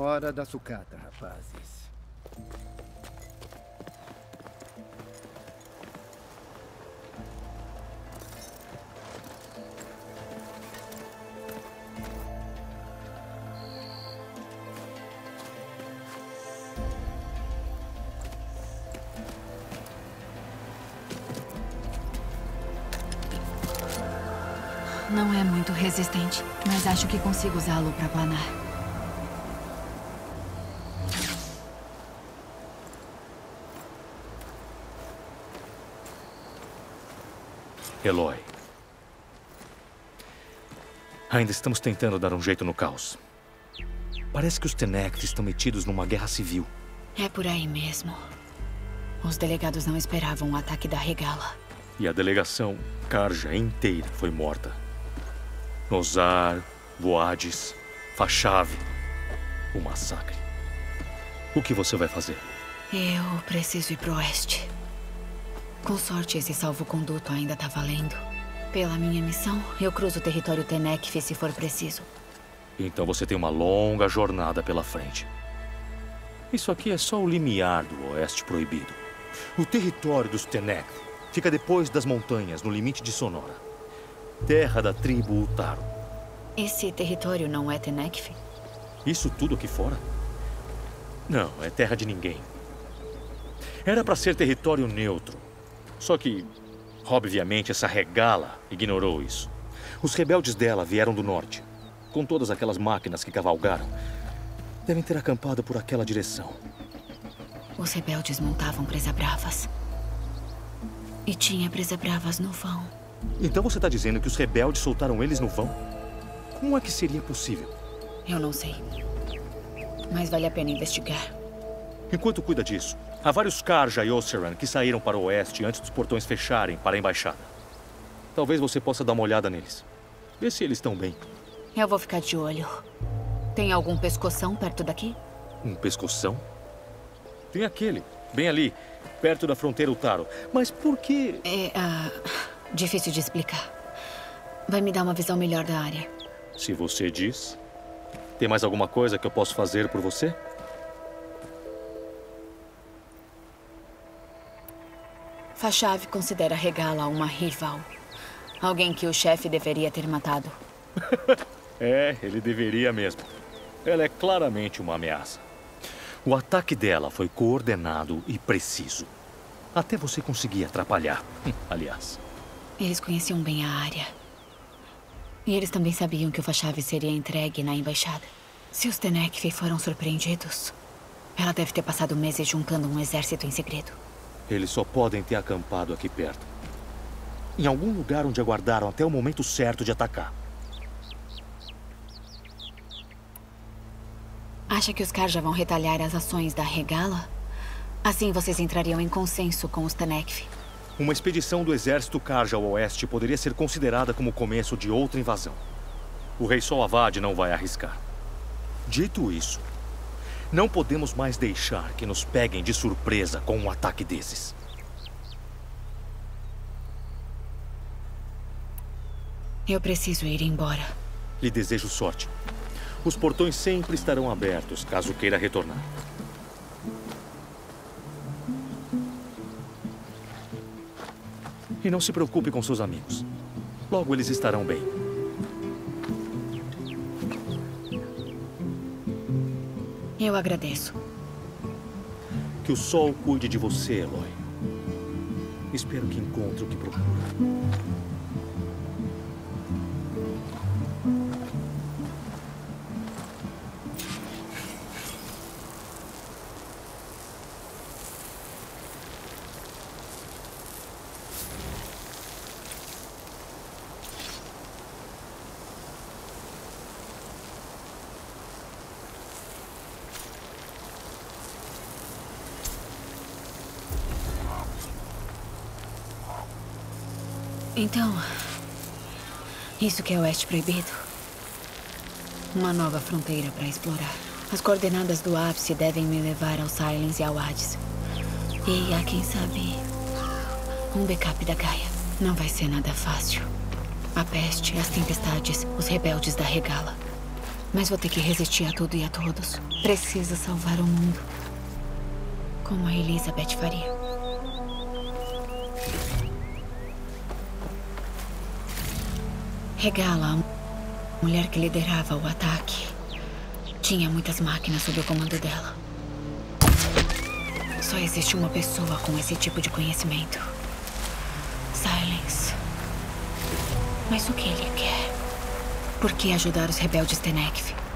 fora da sucata, rapazes. Não é muito resistente, mas acho que consigo usá-lo para planar. Aloy. Ainda estamos tentando dar um jeito no caos. Parece que os Tenekvi estão metidos numa guerra civil. É por aí mesmo. Os delegados não esperavam o ataque da Regalla. E a delegação Karja inteira foi morta. Nozar, Voades, Fashav. O massacre. O que você vai fazer? Eu preciso ir pro oeste. Com sorte, esse salvo-conduto ainda tá valendo. Pela minha missão, eu cruzo o território Tenecfe se for preciso. Então você tem uma longa jornada pela frente. Isso aqui é só o limiar do oeste proibido. O território dos Tenekvi fica depois das montanhas, no limite de Sonora. Terra da tribo Utaru. Esse território não é Tenekfi? Isso tudo aqui fora? Não, é terra de ninguém. Era pra ser território neutro. Só que, obviamente, essa Regalla ignorou isso. Os rebeldes dela vieram do norte. Com todas aquelas máquinas que cavalgaram, devem ter acampado por aquela direção. Os rebeldes montavam presa-bravas. E tinha presa-bravas no vão. Então você está dizendo que os rebeldes soltaram eles no vão? Como é que seria possível? Eu não sei. Mas vale a pena investigar. Enquanto cuida disso, há vários Karja e Oceran que saíram para o oeste antes dos portões fecharem para a embaixada. Talvez você possa dar uma olhada neles. Vê se eles estão bem. Eu vou ficar de olho. Tem algum pescoção perto daqui? Um pescoção? Tem aquele, bem ali, perto da fronteira Utaru. Mas por que... Difícil de explicar. Vai me dar uma visão melhor da área. Se você diz. Tem mais alguma coisa que eu posso fazer por você? Fashav considera Regalla uma rival. Alguém que o chefe deveria ter matado. É, ele deveria mesmo. Ela é claramente uma ameaça. O ataque dela foi coordenado e preciso. Até você conseguir atrapalhar, aliás. Eles conheciam bem a área. E eles também sabiam que o Fashav seria entregue na embaixada. Se os Tenekvi foram surpreendidos, ela deve ter passado meses juntando um exército em segredo. Eles só podem ter acampado aqui perto. Em algum lugar onde aguardaram até o momento certo de atacar. Acha que os Karja vão retalhar as ações da Regalla? Assim vocês entrariam em consenso com os Tenekvi. Uma expedição do exército Karja ao oeste poderia ser considerada como o começo de outra invasão. O rei Sol Avad não vai arriscar. Dito isso, não podemos mais deixar que nos peguem de surpresa com um ataque desses. Eu preciso ir embora. Lhe desejo sorte. Os portões sempre estarão abertos caso queira retornar. E não se preocupe com seus amigos. Logo eles estarão bem. Eu agradeço. Que o sol cuide de você, Aloy. Espero que encontre o que procura. Então, isso que é o Oeste Proibido. Uma nova fronteira para explorar. As coordenadas do ápice devem me levar aos Sylens e ao Hades. E a quem sabe, um backup da Gaia. Não vai ser nada fácil. A peste, as tempestades, os rebeldes da Regalla. Mas vou ter que resistir a tudo e a todos. Preciso salvar o mundo. Como a Elizabeth faria. Regalla, a mulher que liderava o ataque, tinha muitas máquinas sob o comando dela. Só existe uma pessoa com esse tipo de conhecimento. Sylens. Mas o que ele quer? Por que ajudar os rebeldes Tenekvi?